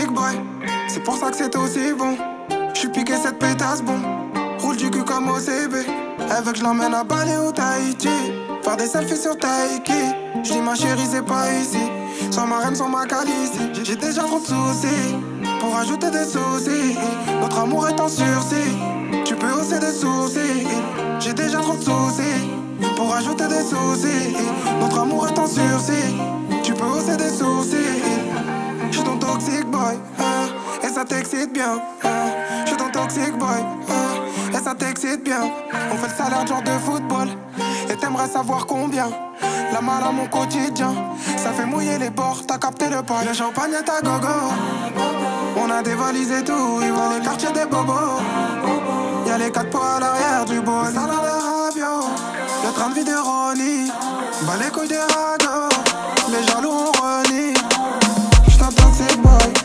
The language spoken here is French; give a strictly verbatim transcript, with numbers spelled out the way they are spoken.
toxic boy. C'est pour ça que c'est aussi bon. J'suis piqué cette pétasse, bon. Roule du cul comme au C B. Elle veut que j'l'emmène à Bali ou Tahiti. Faire des selfies sur Tahiti. J'dis ma chérie, c'est pas ici. Sans ma reine, sans ma calice. J'ai déjà trop de soucis pour ajouter des soucis. Notre amour est en sursis. Tu peux hausser des sourcils. J'ai déjà trop de soucis pour ajouter des soucis. Notre amour est en sursis. Tu peux hausser des sourcils. J'suis ton toxic boy, hein, et ça t'excite bien, hein. J'suis ton toxic boy, hein, et ça t'excite bien. On fait le salaire genre de football et t'aimerais savoir combien. La malle à mon quotidien, ça fait mouiller les bords, t'as capté le poil. Le champagne est à gogo, on a dévalisé tout. Ils vont les quartiers des bobos, y'a les quatre poids à l'arrière du bol. Le salaire de Rabio, le train de vie de Ronnie, bah les couilles de rago, les jaloux on renie. J'suis un toxic boy.